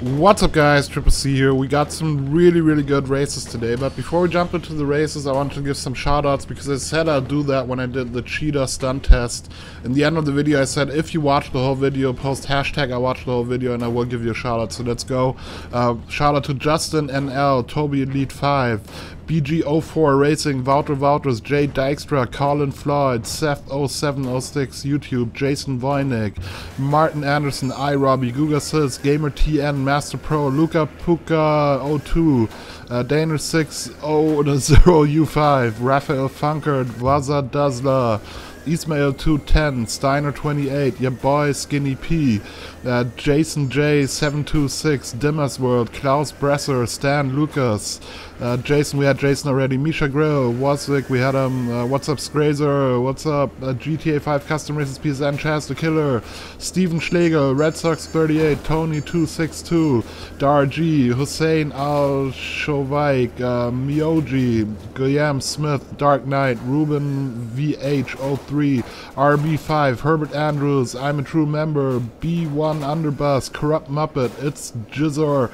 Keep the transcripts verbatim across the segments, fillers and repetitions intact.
What's up guys, Triple C here. We got some really really good races today, but before we jump into the races I want to give some shoutouts, because I said I'll do that when I did the cheetah stunt test. In the end of the video I said if you watch the whole video, post hashtag I watched the whole video and I will give you a shoutout, so let's go. Uh, shoutout to Justin N L, Toby Elite five, B G zero four Racing, Wouter Wouters, Jay Dykstra, Colin Floyd, Seth zero seven zero six, YouTube, Jason Voynick, Martin Anderson, iRobbie, GugaSys, GamerTN, Master Pro, Luca Puka zero two, uh, Daner six zero zero U five, Raphael Funkert, Vaza Dazla, Ismail two ten, Steiner twenty-eight, your boy Skinny P, uh, Jason J seven two six, Dimmers World, Klaus Bresser, Stan Lucas, uh, Jason, we had Jason already, Misha Grill, Waswick, we had him, uh, what's up Skrazer, what's up uh, G T A five Custom Races P S N, Chance the Killer, Steven Schlegel, Red Sox thirty-eight, Tony two six two, Dar G, Hussein Al-Shovaik, uh, Mioji, Guillaume Smith, Dark Knight, Ruben V H zero three, R B five, Herbert Andrews, I'm a True Member, B one Underbus, Corrupt Muppet, It's Jizzor,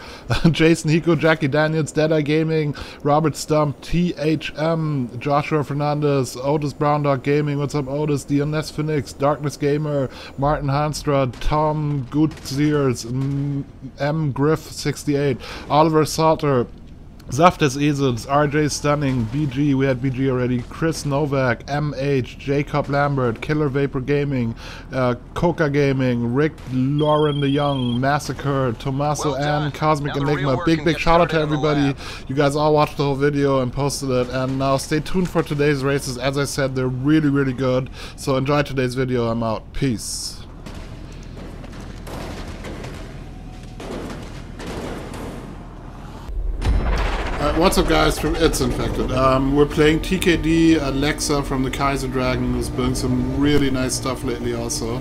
Jason Hiko, Jackie Daniels, Deadeye Gaming, Robert Stump, T H M, Joshua Fernandez, Otis Brown Dog Gaming, what's up Otis, D N S Phoenix, Darkness Gamer, Martin Hanstra, Tom Gutziers, M Griff sixty-eight, Oliver Salter, Zaft des Esels, R J Stunning, B G, we had B G already, Chris Novak, M H, Jacob Lambert, Killer Vapor Gaming, uh, Coca Gaming, Rick Lauren the Young, Massacre, Tommaso well N, Cosmic now Enigma, big big shout out to everybody. You guys all watched the whole video and posted it, and now stay tuned for today's races. As I said, they're really really good, so enjoy today's video. I'm out, peace. What's up guys, it's Infected. Um, we're playing T K D Alexa from the Kaiser Dragon, who's doing some really nice stuff lately also.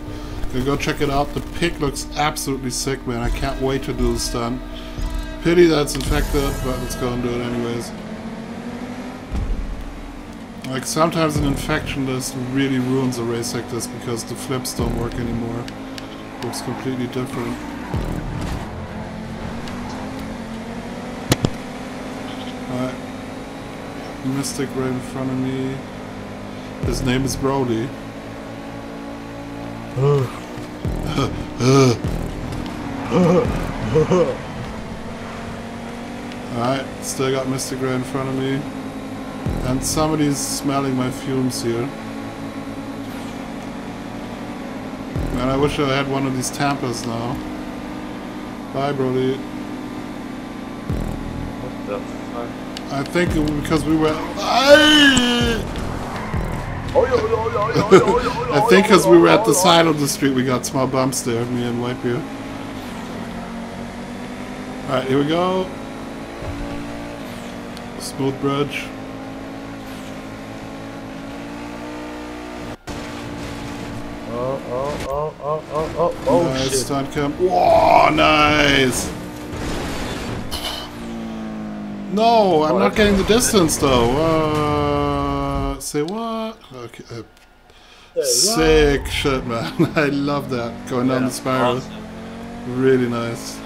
Gonna go check it out. The pick looks absolutely sick, man. I can't wait to do this stunt. Pity that's Infected, but let's go and do it anyways. Like, sometimes an infection list really ruins a race like this because the flips don't work anymore. It looks completely different. Alright, Mystic Ray in front of me. His name is Brody. Alright, still got Mystic Ray in front of me. And somebody's smelling my fumes here. Man, I wish I had one of these Tampas now. Bye, Brody. What the? I think it was because we were. I think because we were at the side of the street, we got small bumps there, me and Whitebeard. Alright, here we go. Smooth bridge. Oh, oh, oh, oh, oh, oh, oh. Nice, shit. Stunt cam. Whoa, nice! No, I'm oh, not getting the distance though. Uh, say what? Okay. Uh, sick wow. Shit, man. I love that. Going yeah, down the spiral. Awesome. Really nice.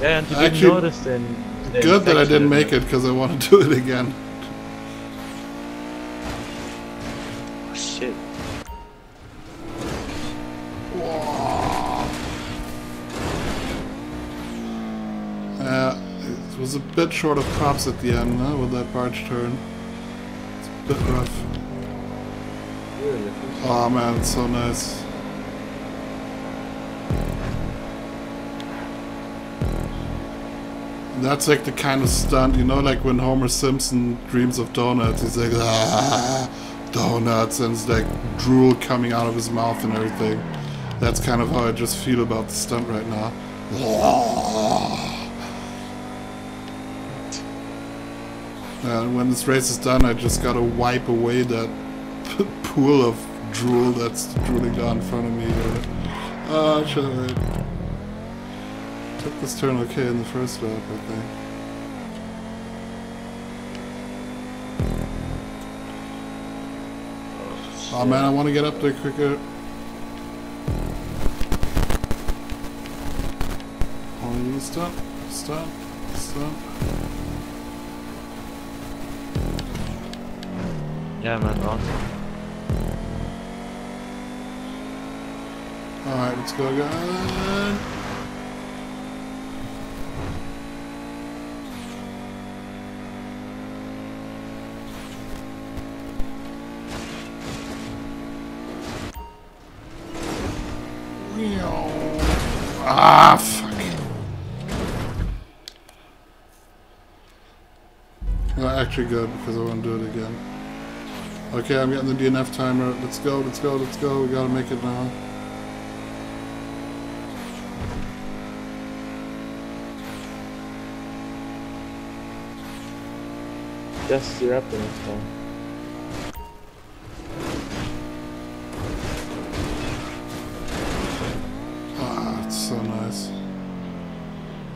Yeah, and you didn't notice then. Good that I didn't make it because I want to do it again. Oh, shit. Uh, it was a bit short of props at the end, huh, with that barge turn. It's a bit rough. Oh man, it's so nice. That's like the kind of stunt, you know, like when Homer Simpson dreams of donuts, he's like, ah, donuts, and it's like drool coming out of his mouth and everything. That's kind of how I just feel about the stunt right now. Oh. And when this race is done, I just gotta wipe away that pool of drool that's drooling down in front of me here. Ah, uh, shit, right. Took this turn okay in the first lap, I think. Oh, oh man, I want to get up there quicker. you stop, stop, stop. Yeah, man, awesome. Alright, let's go again. Ah, fuck. No, actually good, because I won't do it again. Okay, I'm getting the D N F timer. Let's go, let's go, let's go. We gotta make it now. Yes, you're up the next time.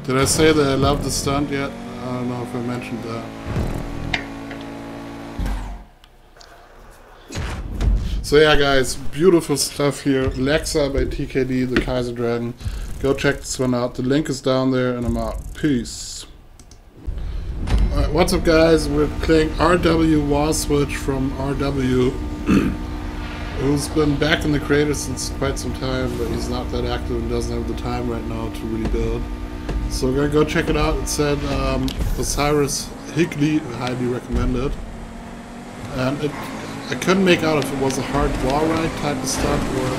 Did I say that I love the stunt yet? I don't know if I mentioned that. So yeah guys, beautiful stuff here. Alexa by T K D, the Kaiser Dragon. Go check this one out. The link is down there and I'm out. Peace. Alright, what's up guys? We're playing R W Wall Switch from R W, who's been back in the creator since quite some time, but he's not that active and doesn't have the time right now to rebuild. So we're gonna go check it out. It said um, Osiris Higley highly recommended, and it, I couldn't make out if it was a hard wall ride type of stuff or.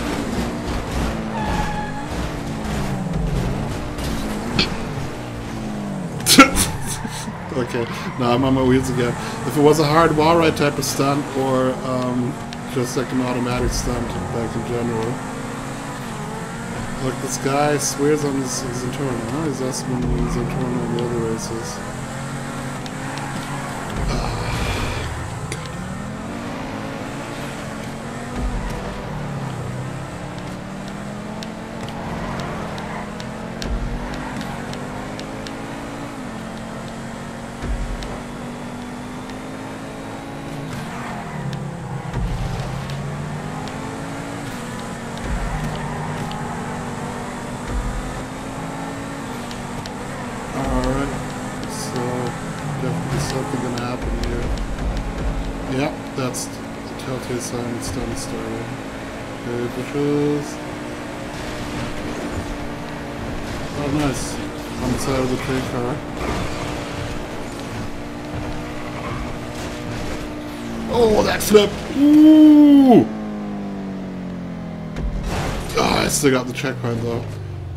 Okay, now I'm on my wheels again. If it was a hard wall ride type of stunt or um, just like an automatic stunt, like in general. Look, this guy swears on his Zentorno, huh? He's also been doing Zentorno in the other races. It's done started. Okay, bushes. Oh nice. On the side of the train car. Oh, that flip! Ooh! Oh, I still got the checkpoint though.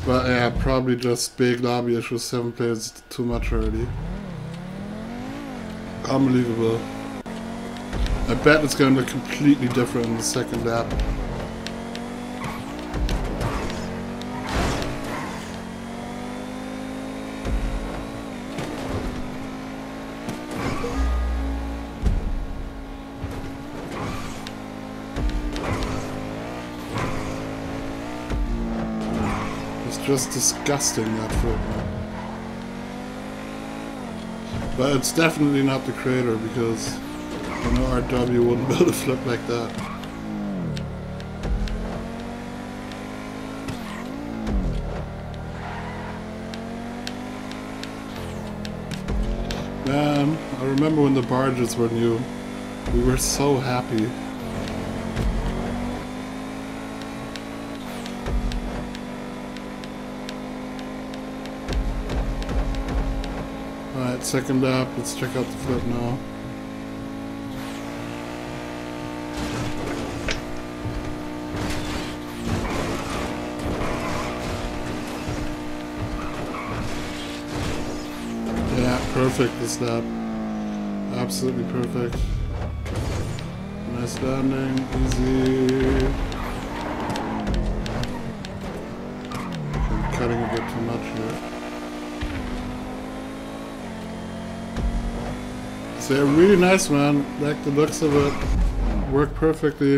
But yeah, probably just big lobby issues, seven players too much already. Unbelievable. I bet it's going to look completely different in the second lap. It's just disgusting, that flip. But it's definitely not the creator, because I know R W wouldn't build a flip like that. Man, I remember when the barges were new. We were so happy. Alright, second lap. Let's check out the flip now. Perfect this lap. Absolutely perfect. Nice landing, easy. I'm cutting a bit too much here. So yeah, really nice man. Like the looks of it. Worked perfectly.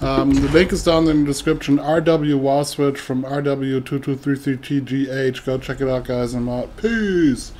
Um, the link is down in the description. R W Wall Switch from R W two two three three T G H. Go check it out guys. I'm out. Peace!